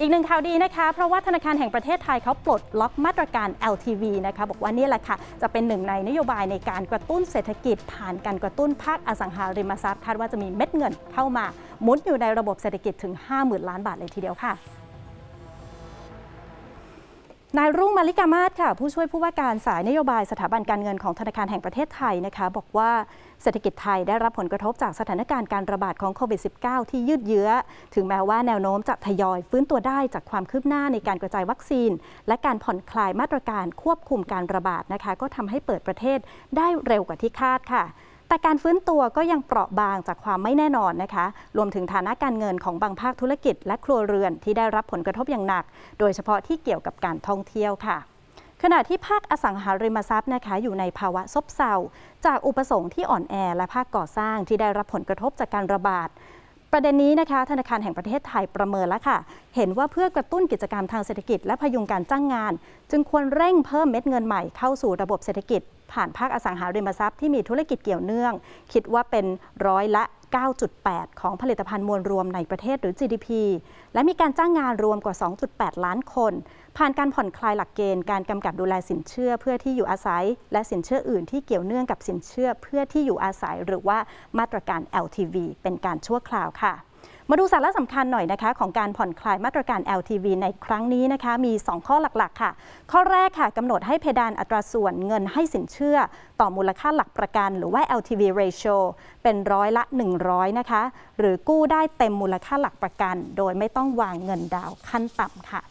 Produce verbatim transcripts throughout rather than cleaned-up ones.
อีกหนึ่งข่าวดีนะคะเพราะว่าธนาคารแห่งประเทศไทยเขาปลดล็อกมาตรการ แอล ที วี นะคะบอกว่านี่แหละค่ะจะเป็นหนึ่งในนโยบายในการกระตุ้นเศรษฐกิจผ่านการกระตุ้นภาคอสังหาริมทรัพย์คาดว่าจะมีเม็ดเงินเข้ามาหมุนอยู่ในระบบเศรษฐกิจถึง ห้าหมื่น ล้านบาทเลยทีเดียวค่ะนายรุ่งมาลิกามาศค่ะผู้ช่วยผู้ว่าการสายนโยบายสถาบันการเงินของธนาคารแห่งประเทศไทยนะคะบอกว่าเศรษฐกิจไทยได้รับผลกระทบจากสถานการณ์การระบาดของโควิด สิบเก้า ที่ยืดเยื้อถึงแม้ว่าแนวโน้มจะทยอยฟื้นตัวได้จากความคืบหน้าในการกระจายวัคซีนและการผ่อนคลายมาตรการควบคุมการระบาดนะคะก็ทำให้เปิดประเทศได้เร็วกว่าที่คาดค่ะแต่การฟื้นตัวก็ยังเปราะบางจากความไม่แน่นอนนะคะรวมถึงฐานะการเงินของบางภาคธุรกิจและครัวเรือนที่ได้รับผลกระทบอย่างหนักโดยเฉพาะที่เกี่ยวกับการท่องเที่ยวค่ะขณะที่ภาคอสังหาริมทรัพย์นะคะอยู่ในภาวะซบเซาจากอุปสงค์ที่อ่อนแอและภาคก่อสร้างที่ได้รับผลกระทบจากการระบาดประเด็นนี้นะคะธนาคารแห่งประเทศไทยประเมินแล้วค่ะเห็นว่าเพื่อกระตุ้นกิจกรรมทางเศรษฐกิจและพยุงการจ้างงานจึงควรเร่งเพิ่มเม็ดเงินใหม่เข้าสู่ระบบเศรษฐกิจผ่านภาคอสังหาริมทรัพย์ที่มีธุรกิจเกี่ยวเนื่องคิดว่าเป็นร้อยละ เก้าจุดแปด ของผลิตภัณฑ์มวลรวมในประเทศหรือ จี ดี พี และมีการจ้างงานรวมกว่า สองจุดแปด ล้านคนผ่านการผ่อนคลายหลักเกณฑ์การกำกับดูแลสินเชื่อเพื่อที่อยู่อาศัยและสินเชื่ออื่นที่เกี่ยวเนื่องกับสินเชื่อเพื่อที่อยู่อาศัยหรือว่ามาตรการ แอล ที วี เป็นการชั่วคราวค่ะมาดูสาระสำคัญหน่อยนะคะของการผ่อนคลายมาตรการ แอล ที วี ในครั้งนี้นะคะมีสองข้อหลักๆค่ะข้อแรกค่ะกำหนดให้เพดานอัตราส่วนเงินให้สินเชื่อต่อมูลค่าหลักประกันหรือว่า แอล ที วี ratio เป็นร้อยละหนึ่งร้อยนะคะหรือกู้ได้เต็มมูลค่าหลักประกันโดยไม่ต้องวางเงินดาวน์ขั้นต่ำค่ะ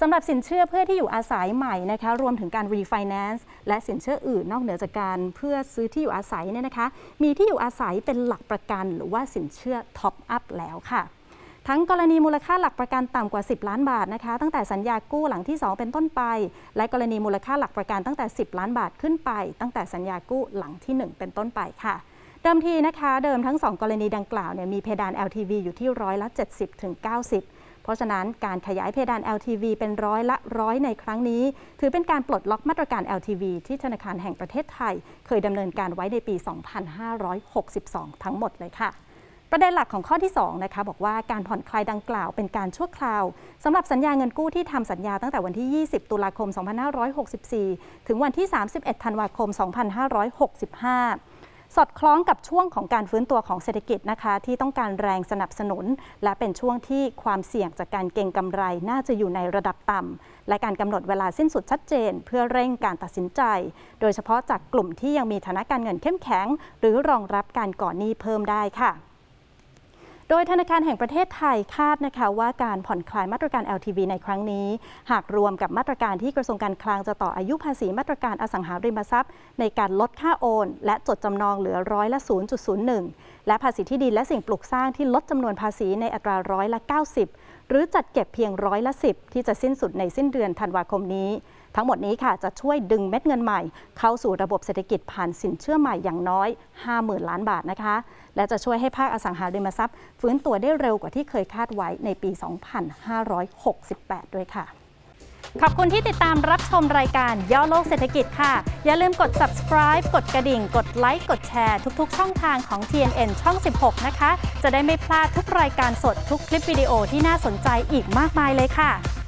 สำหรับสินเชื่อเพื่อที่อยู่อาศัยใหม่นะคะรวมถึงการ refinance และสินเชื่ออื่นนอกเหนือจากการเพื่อซื้อที่อยู่อาศัยเนี่ยนะคะมีที่อยู่อาศัยเป็นหลักประกันหรือว่าสินเชื่อ top up แล้วค่ะทั้งกรณีมูลค่าหลักประกันต่ำกว่าสิบล้านบาทนะคะตั้งแต่สัญญากู้หลังที่สองเป็นต้นไปและกรณีมูลค่าหลักประกันตั้งแต่สิบล้านบาทขึ้นไปตั้งแต่สัญญากู้หลังที่หนึ่งเป็นต้นไปค่ะเดิมทีนะคะเดิมทั้งสองกรณีดังกล่าวเนี่ยมีเพดาน แอล ที วี อยู่ที่ร้อยละ เจ็ดสิบถึงเก้าสิบเพราะฉะนั้นการขยายเพดาน แอล ที วี เป็นร้อยละร้อยในครั้งนี้ถือเป็นการปลดล็อกมาตรการ แอล ที วี ที่ธนาคารแห่งประเทศไทยเคยดำเนินการไว้ในปี สองพันห้าร้อยหกสิบสอง ทั้งหมดเลยค่ะประเด็นหลักของข้อที่สองนะคะบอกว่าการผ่อนคลายดังกล่าวเป็นการชั่วคราวสำหรับสัญญาเงินกู้ที่ทำสัญญาตั้งแต่วันที่ยี่สิบตุลาคมสองพันห้าร้อยหกสิบสี่ถึงวันที่สามสิบเอ็ดธันวาคมสองพันห้าร้อยหกสิบห้าสอดคล้องกับช่วงของการฟื้นตัวของเศรษฐกิจนะคะที่ต้องการแรงสนับสนุนและเป็นช่วงที่ความเสี่ยงจากการเก็งกำไรน่าจะอยู่ในระดับต่ำและการกำหนดเวลาสิ้นสุดชัดเจนเพื่อเร่งการตัดสินใจโดยเฉพาะจากกลุ่มที่ยังมีฐานะการเงินเข้มแข็งหรือรองรับการก่อหนี้เพิ่มได้ค่ะโดยธนาคารแห่งประเทศไทยคาดนะคะว่าการผ่อนคลายมาตรการ แอล ที วี ในครั้งนี้หากรวมกับมาตรการที่กระทรวงการคลังจะต่ออายุภาษีมาตรการอสังหาริมทรัพย์ในการลดค่าโอนและจดจำนองเหลือร้อยละ ศูนย์จุดศูนย์หนึ่ง และภาษีที่ดินและสิ่งปลูกสร้างที่ลดจำนวนภาษีในอัตราร้อยละ เก้าสิบ หรือจัดเก็บเพียงร้อยละ สิบที่จะสิ้นสุดในสิ้นเดือนธันวาคมนี้ทั้งหมดนี้ค่ะจะช่วยดึงเม็ดเงินใหม่เข้าสู่ระบบเศรษฐกิจผ่านสินเชื่อใหม่อย่างน้อย ห้าหมื่น ล้านบาทนะคะและจะช่วยให้ภาคอสังหาริมทรัพย์ฟื้นตัวได้เร็วกว่าที่เคยคาดไว้ในปี สองพันห้าร้อยหกสิบแปด ด้วยค่ะขอบคุณที่ติดตามรับชมรายการย่อโลกเศรษฐกิจค่ะอย่าลืมกด subscribe กดกระดิ่งกดไลค์กดแชร์ทุกๆช่องทางของ ที เอ็น เอ็น ช่องสิบหกนะคะจะได้ไม่พลาดทุกรายการสดทุกคลิปวิดีโอที่น่าสนใจอีกมากมายเลยค่ะ